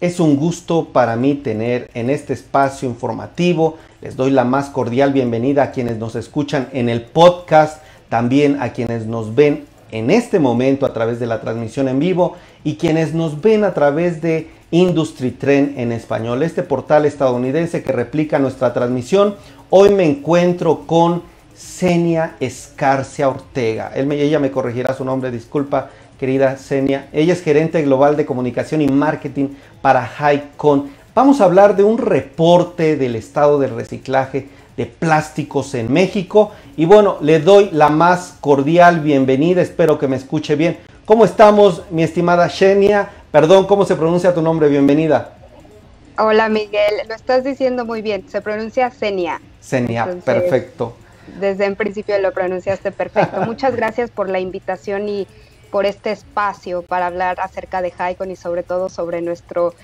Es un gusto para mí tener en este espacio informativo. Les doy la más cordial bienvenida a quienes nos escuchan en el podcast, también a quienes nos ven en este momento a través de la transmisión en vivo y quienes nos ven a través de Industry Trend en español, este portal estadounidense que replica nuestra transmisión. Hoy me encuentro con Xenia Escarcia Ortega. Ella me corregirá su nombre, disculpa. Querida Xenia, ella es gerente global de comunicación y marketing para Hycore. Vamos a hablar de un reporte del estado del reciclaje de plásticos en México. Y bueno, le doy la más cordial bienvenida. Espero que me escuche bien. ¿Cómo estamos, mi estimada Xenia? Perdón, ¿cómo se pronuncia tu nombre? Bienvenida. Hola, Miguel. Lo estás diciendo muy bien. Se pronuncia Xenia. Xenia, entonces, perfecto. Desde en principio lo pronunciaste perfecto. Muchas gracias por la invitación y por este espacio para hablar acerca de Hycore y sobre todo sobre nuestro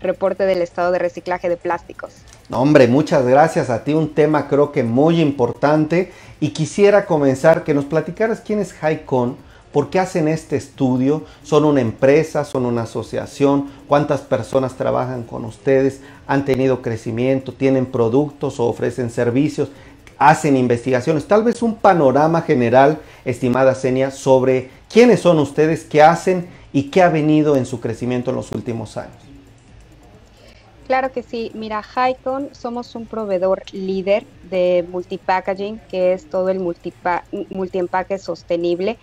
reporte del estado de reciclaje de plásticos. No, hombre, muchas gracias a ti, un tema creo que muy importante, y quisiera comenzar que nos platicaras quién es Hycore, por qué hacen este estudio, son una empresa, son una asociación, cuántas personas trabajan con ustedes, han tenido crecimiento, tienen productos o ofrecen servicios, hacen investigaciones, tal vez un panorama general, estimada Xenia, sobre quiénes son ustedes, qué hacen y qué ha venido en su crecimiento en los últimos años. Claro que sí. Mira, Hycore somos un proveedor líder de multipackaging, que es todo el multiempaque sostenible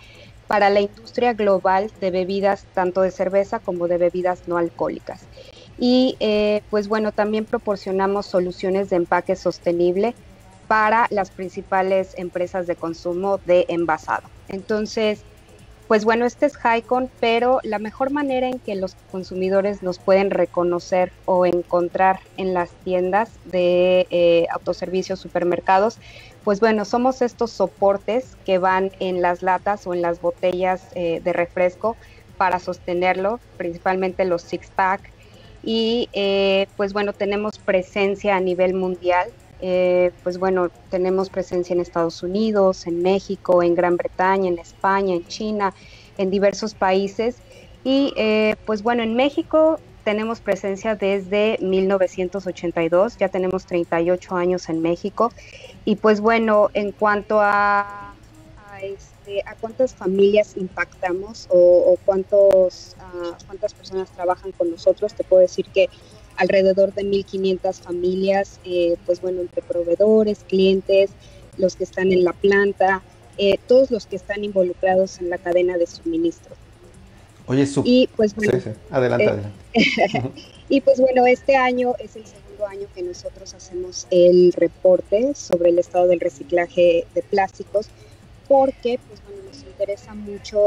para la industria global de bebidas, tanto de cerveza como de bebidas no alcohólicas. Y pues bueno, también proporcionamos soluciones de empaque sostenible para las principales empresas de consumo de envasado. Entonces, pues bueno, este es Hycore, pero la mejor manera en que los consumidores nos pueden reconocer o encontrar en las tiendas de autoservicios, supermercados, pues bueno, somos estos soportes que van en las latas o en las botellas de refresco para sostenerlo, principalmente los six-pack. Y pues bueno, tenemos presencia a nivel mundial. Pues bueno, tenemos presencia en Estados Unidos, en México, en Gran Bretaña, en España, en China, en diversos países. Y pues bueno, en México tenemos presencia desde 1982, ya tenemos 38 años en México. Y pues bueno, en cuanto a cuántas familias impactamos o cuántas personas trabajan con nosotros, te puedo decir que alrededor de 1,500 familias, pues bueno, entre proveedores, clientes, los que están en la planta, todos los que están involucrados en la cadena de suministro. Oye, y pues bueno, sí, adelante, adelante. Y pues bueno, este año es el segundo año que nosotros hacemos el reporte sobre el estado del reciclaje de plásticos, porque pues bueno, nos interesa mucho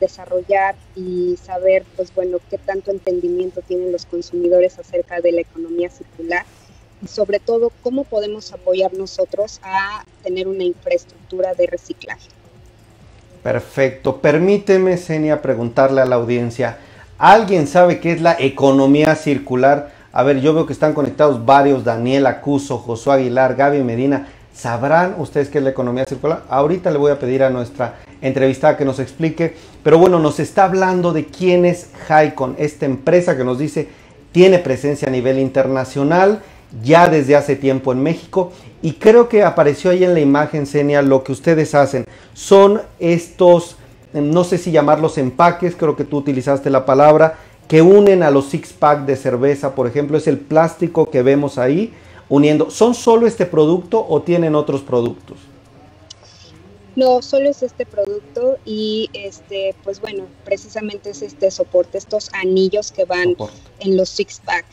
desarrollar y saber pues bueno qué tanto entendimiento tienen los consumidores acerca de la economía circular y sobre todo cómo podemos apoyar nosotros a tener una infraestructura de reciclaje. Perfecto. Permíteme, Xenia, preguntarle a la audiencia, ¿alguien sabe qué es la economía circular? A ver, yo veo que están conectados varios, Daniel Acuso, Josué Aguilar, Gaby Medina. ¿Sabrán ustedes qué es la economía circular? Ahorita le voy a pedir a nuestra entrevistada que nos explique. Pero bueno, nos está hablando de quién es Hycore, esta empresa que nos dice tiene presencia a nivel internacional, ya desde hace tiempo en México. Y creo que apareció ahí en la imagen, Xenia, lo que ustedes hacen. Son estos, no sé si llamarlos empaques, creo que tú utilizaste la palabra, que unen a los six-pack de cerveza, por ejemplo. Es el plástico que vemos ahí. Uniendo, ¿son solo este producto o tienen otros productos? No, solo es este producto y pues bueno, precisamente es este soporte, estos anillos que van en los six-pack.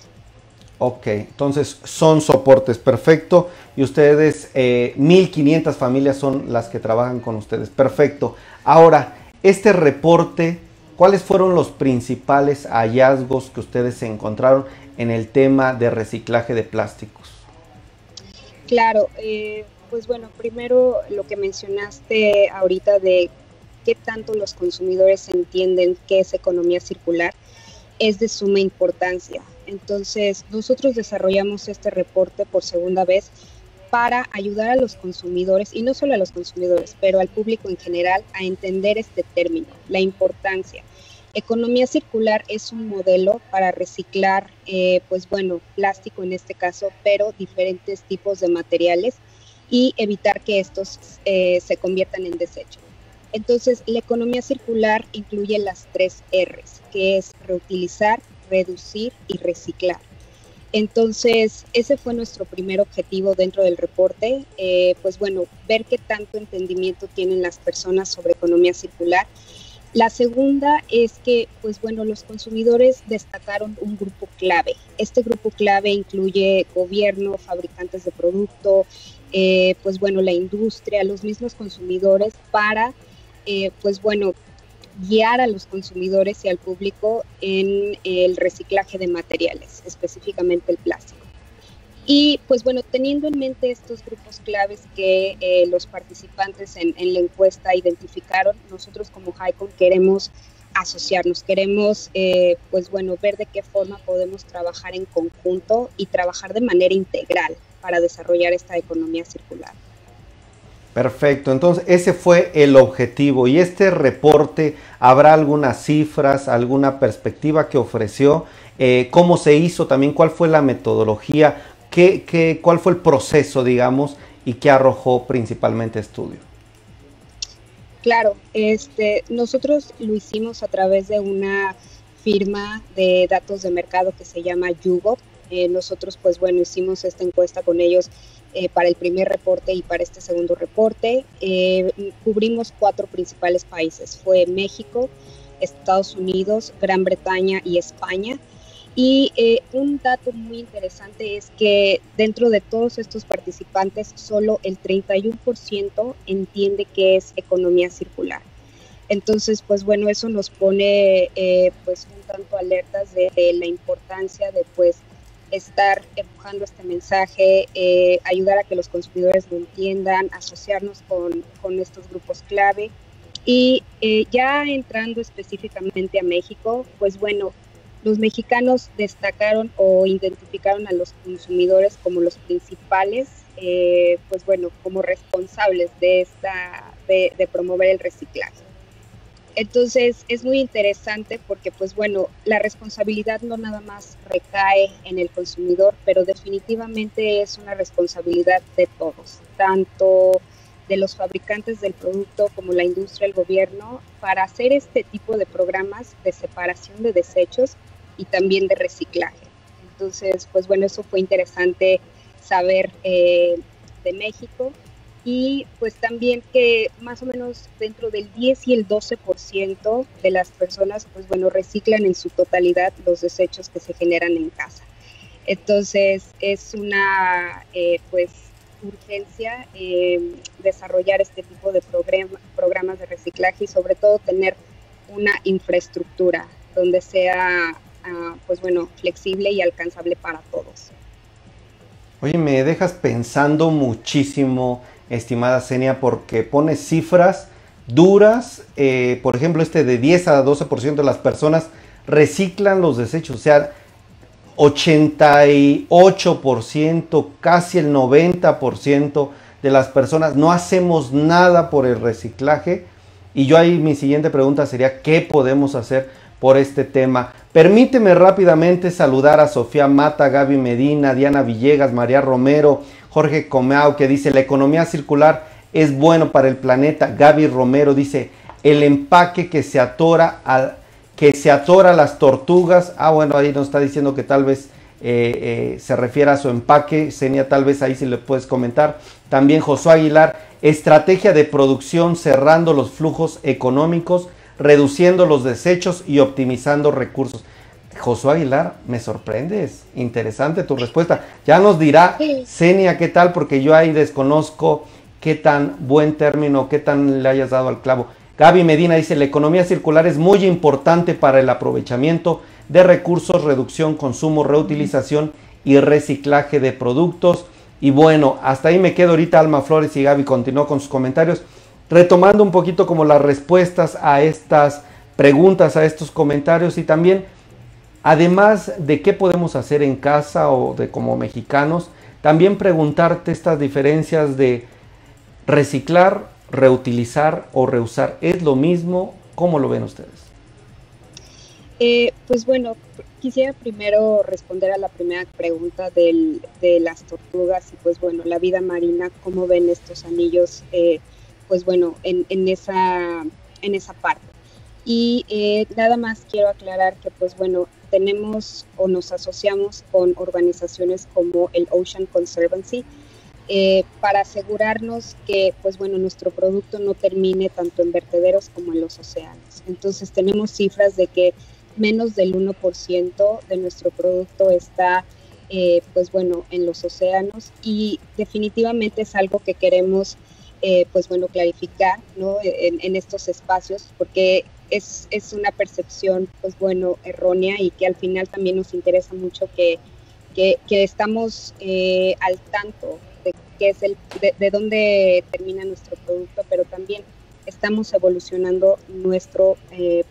Ok, entonces son soportes, perfecto. Y ustedes, 1,500 familias son las que trabajan con ustedes, perfecto. Ahora, este reporte, ¿cuáles fueron los principales hallazgos que ustedes encontraron en el tema de reciclaje de plásticos? Claro, pues bueno, primero lo que mencionaste ahorita de qué tanto los consumidores entienden qué es economía circular es de suma importancia. Entonces, nosotros desarrollamos este reporte por segunda vez para ayudar a los consumidores, y no solo a los consumidores, pero al público en general, a entender este término, la importancia. Economía circular es un modelo para reciclar, pues bueno, plástico en este caso, pero diferentes tipos de materiales y evitar que estos se conviertan en desecho. Entonces, la economía circular incluye las 3 Rs, que es reutilizar, reducir y reciclar. Entonces, ese fue nuestro primer objetivo dentro del reporte, pues bueno, ver qué tanto entendimiento tienen las personas sobre economía circular. La segunda es que, pues bueno, los consumidores destacaron un grupo clave. Este grupo clave incluye gobierno, fabricantes de producto, pues bueno, la industria, los mismos consumidores para, pues bueno, guiar a los consumidores y al público en el reciclaje de materiales, específicamente el plástico. Y pues bueno, teniendo en mente estos grupos claves que los participantes en la encuesta identificaron, nosotros como Hycore queremos asociarnos, queremos pues bueno, ver de qué forma podemos trabajar en conjunto y trabajar de manera integral para desarrollar esta economía circular. Perfecto, entonces ese fue el objetivo y este reporte habrá algunas cifras, alguna perspectiva que ofreció, cómo se hizo también, cuál fue la metodología, cuál fue el proceso, digamos, y qué arrojó principalmente estudio. Claro, nosotros lo hicimos a través de una firma de datos de mercado que se llama Yugo. Nosotros, pues bueno, hicimos esta encuesta con ellos para el primer reporte y para este segundo reporte. Cubrimos 4 principales países, fue México, Estados Unidos, Gran Bretaña y España. Y un dato muy interesante es que dentro de todos estos participantes, solo el 31% entiende qué es economía circular. Entonces, pues bueno, eso nos pone pues un tanto alertas de la importancia de pues estar empujando este mensaje, ayudar a que los consumidores lo entiendan, asociarnos con estos grupos clave. Y ya entrando específicamente a México, pues bueno, los mexicanos destacaron o identificaron a los consumidores como los principales, pues bueno, como responsables de promover el reciclaje. Entonces es muy interesante porque, pues bueno, la responsabilidad no nada más recae en el consumidor, pero definitivamente es una responsabilidad de todos, tanto de los fabricantes del producto como la industria, el gobierno, para hacer este tipo de programas de separación de desechos y también de reciclaje. Entonces, pues bueno, eso fue interesante saber de México. Y pues también que más o menos dentro del 10 y el 12% de las personas, pues bueno, reciclan en su totalidad los desechos que se generan en casa. Entonces es una pues urgencia desarrollar este tipo de programas de reciclaje y sobre todo tener una infraestructura donde sea pues bueno, flexible y alcanzable para todos. Oye, me dejas pensando muchísimo, estimada Xenia, porque pone cifras duras. Por ejemplo, de 10 a 12% de las personas reciclan los desechos. O sea, 88%, casi el 90% de las personas no hacemos nada por el reciclaje. Y yo ahí mi siguiente pregunta sería, ¿qué podemos hacer por este tema? Permíteme rápidamente saludar a Sofía Mata, Gaby Medina, Diana Villegas, María Romero, Jorge Comeau, que dice, la economía circular es bueno para el planeta. Gaby Romero dice, el empaque que se atora a las tortugas. Ah, bueno, ahí nos está diciendo que tal vez se refiere a su empaque. Xenia, tal vez ahí sí le puedes comentar. También Josué Aguilar, estrategia de producción cerrando los flujos económicos, reduciendo los desechos y optimizando recursos. Josué Aguilar, me sorprendes. Interesante tu respuesta. Ya nos dirá Xenia qué tal, porque yo ahí desconozco qué tan buen término, qué tan le hayas dado al clavo. Gaby Medina dice, la economía circular es muy importante para el aprovechamiento de recursos, reducción, consumo, reutilización y reciclaje de productos. Y bueno, hasta ahí me quedo ahorita. Alma Flores y Gaby continuó con sus comentarios. Retomando un poquito como las respuestas a estas preguntas, a estos comentarios y también, además de qué podemos hacer en casa o de como mexicanos, también preguntarte estas diferencias de reciclar, reutilizar o reusar. ¿Es lo mismo? ¿Cómo lo ven ustedes? Pues bueno, quisiera primero responder a la primera pregunta de las tortugas y pues bueno, la vida marina, cómo ven estos anillos, pues bueno, en esa parte. Y nada más quiero aclarar que pues bueno, tenemos o nos asociamos con organizaciones como el Ocean Conservancy para asegurarnos que pues bueno, nuestro producto no termine tanto en vertederos como en los océanos. Entonces tenemos cifras de que menos del 1% de nuestro producto está pues bueno, en los océanos, y definitivamente es algo que queremos pues bueno, clarificar, ¿no? en estos espacios, porque es una percepción pues bueno, errónea, y que al final también nos interesa mucho que estamos al tanto de qué es de dónde termina nuestro producto, pero también estamos evolucionando nuestro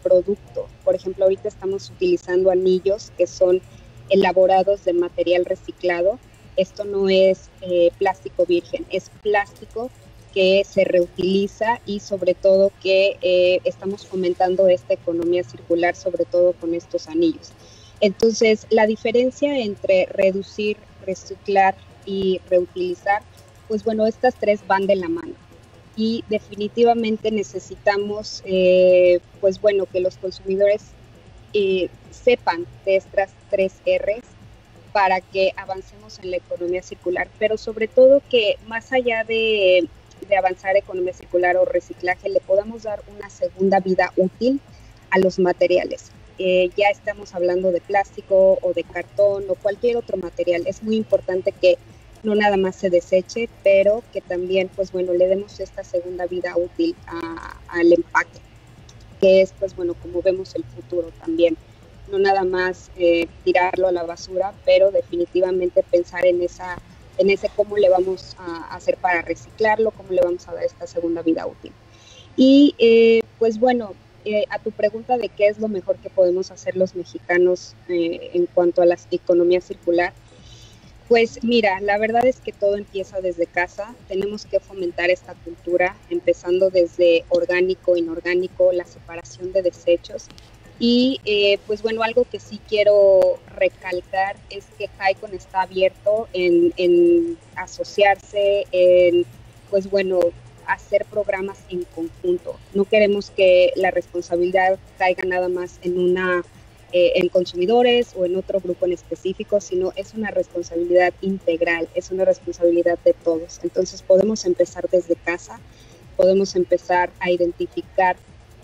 producto. Por ejemplo, ahorita estamos utilizando anillos que son elaborados de material reciclado. Esto no es plástico virgen, es plástico que se reutiliza, y sobre todo que estamos fomentando esta economía circular, sobre todo con estos anillos. Entonces, la diferencia entre reducir, reciclar y reutilizar, pues bueno, estas tres van de la mano. Y definitivamente necesitamos, pues bueno, que los consumidores sepan de estas tres R's para que avancemos en la economía circular, pero sobre todo que más allá de avanzar economía circular o reciclaje, le podamos dar una segunda vida útil a los materiales. Ya estamos hablando de plástico o de cartón o cualquier otro material. Es muy importante que no nada más se deseche, pero que también, pues bueno, le demos esta segunda vida útil al empaque, que es, pues bueno, como vemos el futuro también. No nada más tirarlo a la basura, pero definitivamente pensar en ese cómo le vamos a hacer para reciclarlo, cómo le vamos a dar esta segunda vida útil. Y pues bueno, a tu pregunta de qué es lo mejor que podemos hacer los mexicanos en cuanto a la economía circular, pues mira, la verdad es que todo empieza desde casa. Tenemos que fomentar esta cultura, empezando desde orgánico, inorgánico, la separación de desechos. Y pues bueno, algo que sí quiero recalcar es que Hycore está abierto en asociarse, en pues bueno, hacer programas en conjunto. No queremos que la responsabilidad caiga nada más en consumidores o en otro grupo en específico, sino es una responsabilidad integral, es una responsabilidad de todos. Entonces podemos empezar desde casa, podemos empezar a identificar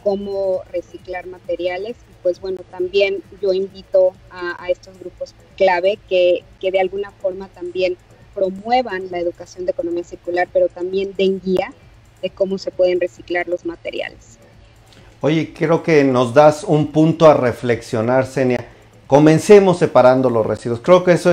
cómo reciclar materiales. Pues bueno, también yo invito a estos grupos clave que de alguna forma también promuevan la educación de economía circular, pero también den guía de cómo se pueden reciclar los materiales. Oye, creo que nos das un punto a reflexionar, Xenia. Comencemos separando los residuos. Creo que eso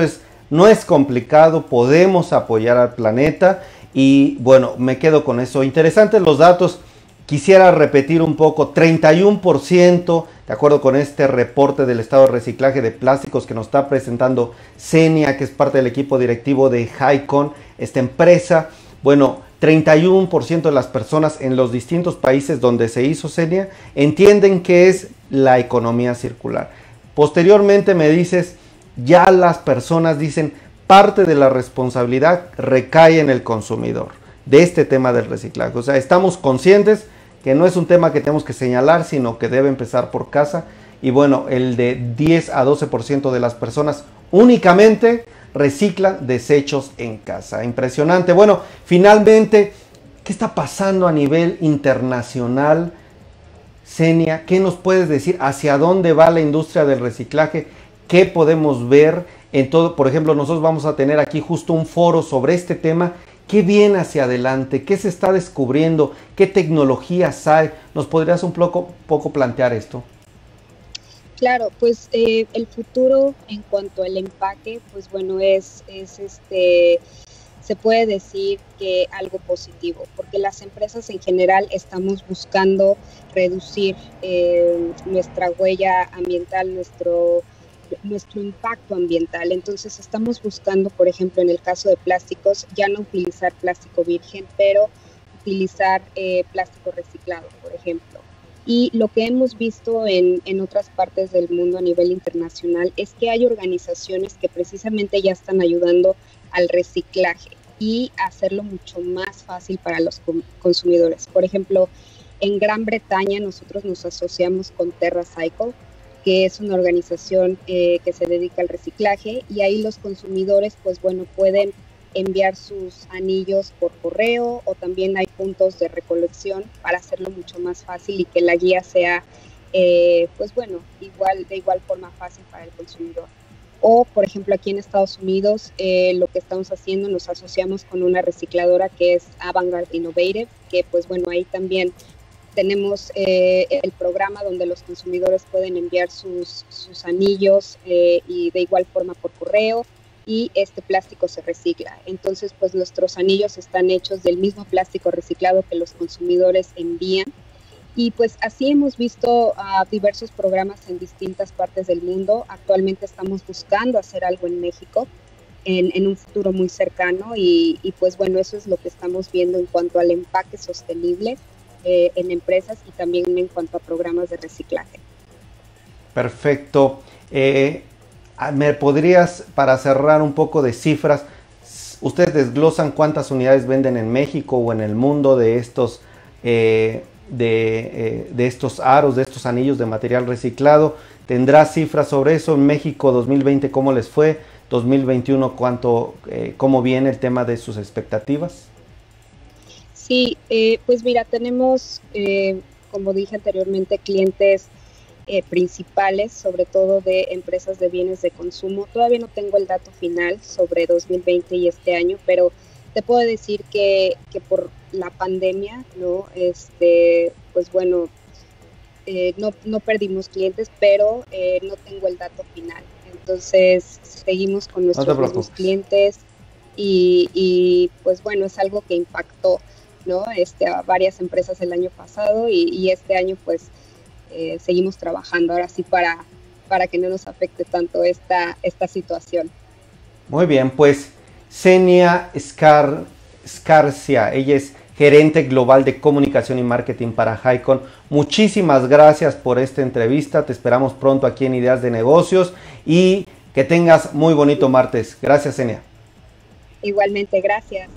no es complicado, podemos apoyar al planeta y bueno, me quedo con eso. Interesantes los datos. Quisiera repetir un poco, 31%, de acuerdo con este reporte del estado de reciclaje de plásticos que nos está presentando Xenia, que es parte del equipo directivo de Hycore, esta empresa. Bueno, 31% de las personas en los distintos países donde se hizo Xenia entienden qué es la economía circular. Posteriormente me dices, ya las personas dicen, parte de la responsabilidad recae en el consumidor de este tema del reciclaje. O sea, estamos conscientes que no es un tema que tenemos que señalar, sino que debe empezar por casa. Y bueno, el de 10 a 12% de las personas únicamente reciclan desechos en casa. Impresionante. Bueno, finalmente, ¿qué está pasando a nivel internacional, Xenia? ¿Qué nos puedes decir? ¿Hacia dónde va la industria del reciclaje? ¿Qué podemos ver en todo? Por ejemplo, nosotros vamos a tener aquí justo un foro sobre este tema. ¿Qué viene hacia adelante? ¿Qué se está descubriendo? ¿Qué tecnologías hay? ¿Nos podrías un poco plantear esto? Claro, pues el futuro en cuanto al empaque, pues bueno, se puede decir que algo positivo, porque las empresas en general estamos buscando reducir nuestra huella ambiental, nuestro impacto ambiental. Entonces estamos buscando, por ejemplo, en el caso de plásticos, ya no utilizar plástico virgen, pero utilizar plástico reciclado, por ejemplo. Y lo que hemos visto en otras partes del mundo a nivel internacional es que hay organizaciones que precisamente ya están ayudando al reciclaje y hacerlo mucho más fácil para los consumidores. Por ejemplo, en Gran Bretaña nosotros nos asociamos con TerraCycle, que es una organización que se dedica al reciclaje, y ahí los consumidores, pues bueno, pueden enviar sus anillos por correo, o también hay puntos de recolección para hacerlo mucho más fácil y que la guía sea, pues bueno, de igual forma fácil para el consumidor. O, por ejemplo, aquí en Estados Unidos, lo que estamos haciendo, nos asociamos con una recicladora que es Avant Garde Innovative, que pues bueno, ahí también tenemos el programa donde los consumidores pueden enviar sus anillos y de igual forma por correo, y este plástico se recicla. Entonces, pues nuestros anillos están hechos del mismo plástico reciclado que los consumidores envían. Y pues así hemos visto diversos programas en distintas partes del mundo. Actualmente estamos buscando hacer algo en México en un futuro muy cercano y pues bueno, eso es lo que estamos viendo en cuanto al empaque sostenible en empresas y también en cuanto a programas de reciclaje. Perfecto. ¿Me podrías, para cerrar, un poco de cifras? ¿Ustedes desglosan cuántas unidades venden en México o en el mundo de estos estos aros, de estos anillos de material reciclado? ¿Tendrás cifras sobre eso? En México 2020, ¿cómo les fue? 2021, ¿cómo viene el tema de sus expectativas? Sí, pues mira, tenemos, como dije anteriormente, clientes principales, sobre todo de empresas de bienes de consumo. Todavía no tengo el dato final sobre 2020 y este año, pero te puedo decir que por la pandemia, ¿no? Pues bueno, no perdimos clientes, pero no tengo el dato final. Entonces, seguimos con nuestros mismos clientes y pues bueno, es algo que impactó, ¿no? A varias empresas el año pasado y este año pues seguimos trabajando ahora sí para que no nos afecte tanto esta situación. Muy bien, pues Xenia Escarcia, ella es gerente global de comunicación y marketing para Hycore. Muchísimas gracias por esta entrevista. Te esperamos pronto aquí en Ideas de Negocios y que tengas muy bonito martes. Gracias, Xenia. Igualmente, gracias.